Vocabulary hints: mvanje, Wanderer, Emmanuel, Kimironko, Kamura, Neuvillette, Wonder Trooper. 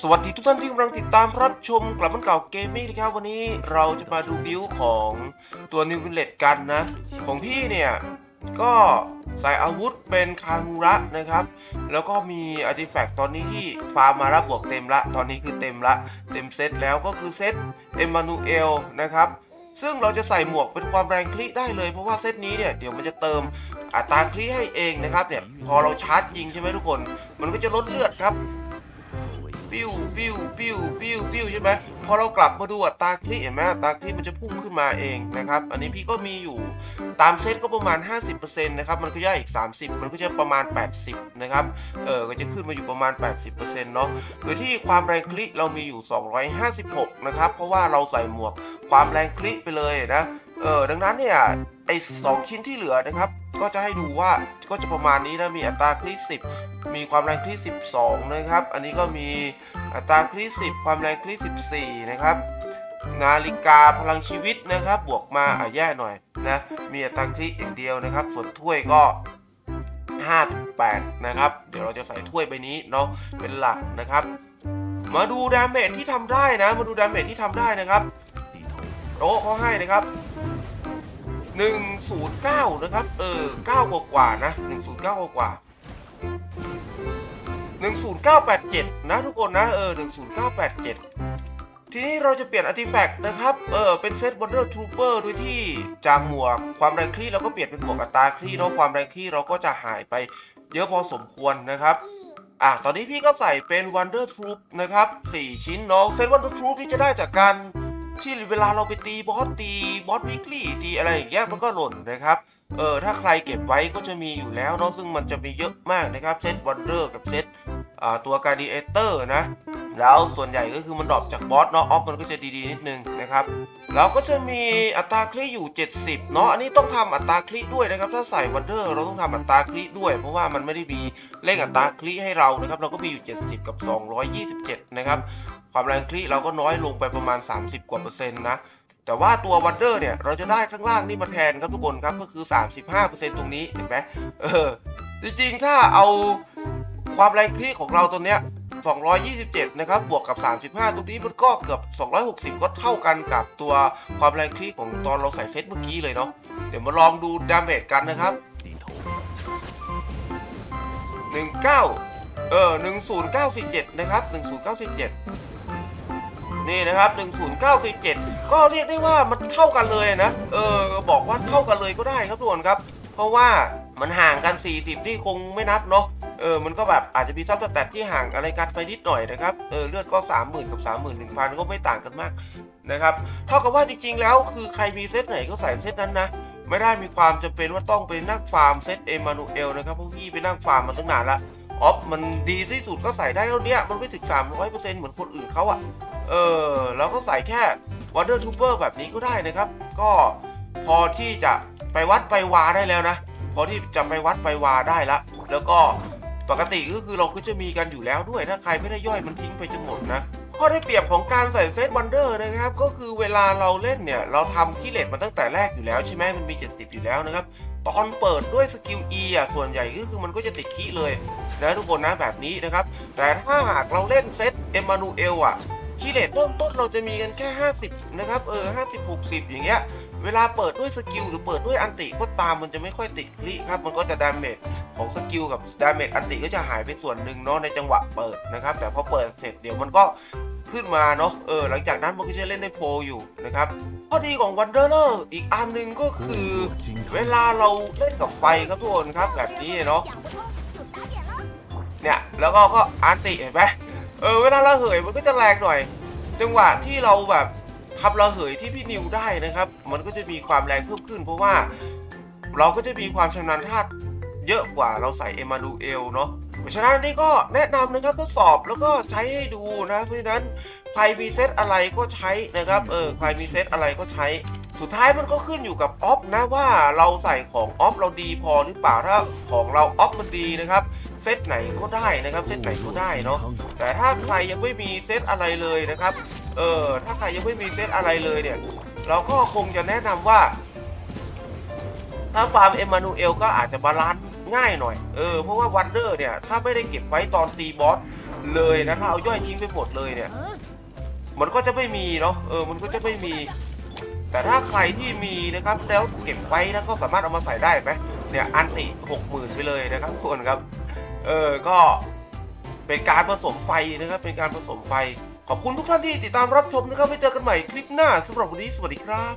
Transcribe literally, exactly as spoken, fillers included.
สวัสดีทุกท่านที่กำลังติดตามรับชมกลับบ้านเก่าเกมมิ่งนะครับวันนี้เราจะมาดูบิลของตัวนิววินเลตกันนะของพี่เนี่ยก็สายอาวุธเป็นคามูระนะครับแล้วก็มีอาร์ติแฟกต์ตอนนี้ที่ฟาร์มมารับบวกเต็มละตอนนี้คือเต็มละเต็มเซตแล้วก็คือเซตเอมมานูเอลนะครับซึ่งเราจะใส่หมวกเป็นความแรงคลิได้เลยเพราะว่าเซตนี้เนี่ยเดี๋ยวมันจะเติมอัตราคลิให้เองนะครับเนี่ยพอเราชาร์จยิงใช่ไหมทุกคนมันก็จะลดเลือดครับปิ้วปิ้วปิ้วปิ้วปิ้วใช่ไหมพอเรากลับมาดูอัตราคลิเห็นไหมอัตราคลิมันจะพุ่งขึ้นมาเองนะครับอันนี้พี่ก็มีอยู่ตามเซตก็ประมาณ ห้าสิบเปอร์เซ็นต์ นะครับมันก็ย่อยอีกสามสิบมันก็จะประมาณแปดสิบนะครับเออก็จะขึ้นมาอยู่ประมาณ แปดสิบเปอร์เซ็นต์ เนาะโดยที่ความแรงคลิเรามีอยู่สองร้อยห้าสิบหกนะครับเพราะว่าเราใส่หมวกความแรงคลิไปเลยนะเออดังนั้นเนี่ยไอ้สองชิ้นที่เหลือนะครับก็จะให้ดูว่าก็จะประมาณนี้นะมีอัตราคลิสิบมีความแรงคลิสิบสองนะครับอันนี้ก็มีอัตราคลิสิบความแรงคลิสิบสี่นะครับนาฬิกาพลังชีวิตนะครับบวกมาอ่ะแย่หน่อยนะมีอัตราคลิอย่างเดียวนะครับส่วนถ้วยก็ ห้าจุดแปด นะครับเดี๋ยวเราจะใส่ถ้วยใบนี้เนาะเป็นหลักนะครับมาดูดาเมจที่ทำได้นะมาดูดาเมจที่ทำได้นะครับโต๊ะเขาให้นะครับหนึ่งศูนย์เก้านะครับเออเก้ากว่าๆนะหนึ่งศูนย์เก้ากว่าหนึ่งศูนย์เก้าแปดเจ็ดนะทุกคนนะเออหนึ่งศูนย์เก้าแปดเจ็ดทีนี้เราจะเปลี่ยนอาร์ติแฟกต์นะครับเออเป็นเซต Wonder Trooper โดยที่จากหมวกความแรงคลี่เราก็เปลี่ยนเป็นหมวกอัตราคลี่เนาะความแรงคลี่เราก็จะหายไปเยอะพอสมควรนะครับอ่ะตอนนี้พี่ก็ใส่เป็น Wonder Trooper นะครับสี่ชิ้นเนาะเซต Wonder Trooper ที่จะได้จากการที่เวลาเราไปตีบอสตีบอสวิกลี่ตีอะไรอย่างเงี้ยมันก็หล่นนะครับเออถ้าใครเก็บไว้ก็จะมีอยู่แล้วเนาะซึ่งมันจะมีเยอะมากนะครับเซตวันเดอร์กับเซตอ่าตัวการ์ดิเอเตอร์นะแล้วส่วนใหญ่ก็คือมันดรอปจากบอสเนาะออฟมันก็จะดีๆนิดนึงนะครับเราก็จะมีอัตราคลิอยู่เจ็ดสิบเนาะอันนี้ต้องทำอัตราคลิด้วยนะครับถ้าใส่วันเดอร์เราต้องทำอัตราคลิด้วยเพราะว่ามันไม่ได้มีเลขอัตราคลิให้เรานะครับเราก็มีอยู่เจ็ดสิบกับสองร้อยยี่สิบเจ็ดนะครับความแรงคลิเราก็น้อยลงไปประมาณสามสิบกว่าเปอร์เซ็นต์นะแต่ว่าตัววันเดอร์เนี่ยเราจะได้ข้างล่างนี่มาแทนครับทุกคนครับก็คือ สามสิบห้าเปอร์เซ็นต์ ตรงนี้เห็นไหมเออจริงๆถ้าเอาความแรงคลิของเราตัวเนี้ยสองร้อยยี่สิบเจ็ดนะครับบวกกับสามสิบห้าตรงนี้มันก็เกือบสองร้อยหกสิบก็เท่ากันกับตัวความแรงคลิของตอนเราใส่เซตเมื่อกี้เลยเนาะเดี๋ยวมาลองดูดาเมจกันนะครับหนึ่งเก้าเออหนึ่งศูนย์เก้าสี่เจ็ดนะครับหนึ่งศูนย์เก้าสี่เจ็ดนี่นะครับหนึ่งศูนย์เก้าสี่เจ็ดก็เรียกได้ว่ามันเท่ากันเลยนะเออบอกว่าเท่ากันเลยก็ได้ครับทุกคนครับเพราะว่ามันห่างกันสี่สิบนี่คงไม่นับเนาะเออมันก็แบบอาจจะมีซับสแตทที่ห่างอะไรกันไปนิดหน่อยนะครับเออเลือดก็สามหมื่นกับ สามหมื่นหนึ่งพัน ก็ไม่ต่างกันมากนะครับเท่ากับว่าจริงๆแล้วคือใครมีเซตไหนก็ใส่เซตนั้นนะไม่ได้มีความจำเป็นว่าต้องเป็นนักฟาร์มเซตเอมานูเอลนะครับพวกพี่ไปนั่งฟาร์มมาตั้งนานละออฟมันดีที่สุดก็ใส่ได้เท่านี้มันไม่ถึง สามร้อยเปอร์เซ็นต์ เหมือนคนอื่นเขาอะเออเราก็ใส่แค่ Wonder Trooper แบบนี้ก็ได้นะครับก็พอที่จะไปวัดไปวาได้แล้วนะพอที่จะไปวัดไปวาได้ละแล้วก็ปกติก็คือเราก็จะมีกันอยู่แล้วด้วยถ้าใครไม่ได้ย่อยมันทิ้งไปจนหมดนะข้อได้เปรียบของการใส่เซต Wonder นะครับก็คือเวลาเราเล่นเนี่ยเราทำขี้เหล็กมาตั้งแต่แรกอยู่แล้วใช่ไหมมันมีเจ็ดสิบอยู่แล้วนะครับตอนเปิดด้วยสกิล E อ่ะส่วนใหญ่ก็คือมันก็จะติดขี้เลยนะทุกคนนะแบบนี้นะครับแต่ถ้าหากเราเล่นเซตเอมานูเอลอ่ะขี้เหล็กเริ่มต้นเราจะมีกันแค่ห้าสิบนะครับเออห้าสิบ หกสิบอย่างเงี้ยเวลาเปิดด้วยสกิลหรือเปิดด้วยอันติก็ตามมันจะไม่ค่อยติดคลิครับมันก็จะดาเมจของสกิลกับดาเมจอันติก็จะหายไปส่วนหนึ่งเนาะในจังหวะเปิดนะครับแต่พอเปิดเสร็จเดี๋ยวมันก็ขึ้นมาเนาะเออหลังจากนั้นมันก็จะเล่นได้โฟอยู่นะครับข้อดีของวันเดอร์อีกอันหนึ่งก็คือเวลาเราเล่นกับไฟครับทุกคนครับแบบนี้เนาะเนี่ยแล้วก็ก็อันติเห็นไหมเออเวลาระเหยมันก็จะแรงหน่อยจังหวะที่เราแบบทำระเหยที่พี่นิวได้นะครับมันก็จะมีความแรงเพิ่มขึ้นเพราะว่าเราก็จะมีความชำนาญธาตุเยอะกว่าเราใส่เอมานูเอลเนาะเพราะฉะนั้นนี่ก็แนะนำนะครับทดสอบแล้วก็ใช้ให้ดูนะเพราะฉะนั้นใครมีเซตอะไรก็ใช้นะครับเออใครมีเซตอะไรก็ใช้สุดท้ายมันก็ขึ้นอยู่กับออฟนะว่าเราใส่ของออฟเราดีพอหรือเปล่าถ้าของเราออฟมันดีนะครับเซตไหนก็ได้นะครับเซตไหนก็ได้เนาะแต่ถ้าใครยังไม่มีเซตอะไรเลยนะครับเออถ้าใครยังไม่มีเซตอะไรเลยเนี่ยเราก็คงจะแนะนำว่าถ้าฟาร์มเอมานูเอลก็อาจจะบาลานซ์ง่ายหน่อยเออเพราะว่าวันเดอร์เนี่ยถ้าไม่ได้เก็บไว้ตอนตีบอส เลยนะถ้าเอาย่อยทิ้งไปหมดเลยเนี่ยมันก็จะไม่มีเนาะเออมันก็จะไม่มีแต่ถ้าใครที่มีนะครับแล้วเก็บไว้แล้วก็สามารถเอามาใส่ได้ไหมเนี่ยอันติหกหมื่นไปเลยนะครับทุกคนครับเออก็เป็นการผสมไฟนะครับเป็นการผสมไฟขอบคุณทุกท่านที่ติดตามรับชมนะครับไว้เจอกันใหม่คลิปหน้าสำหรับวันนี้สวัสดีครับ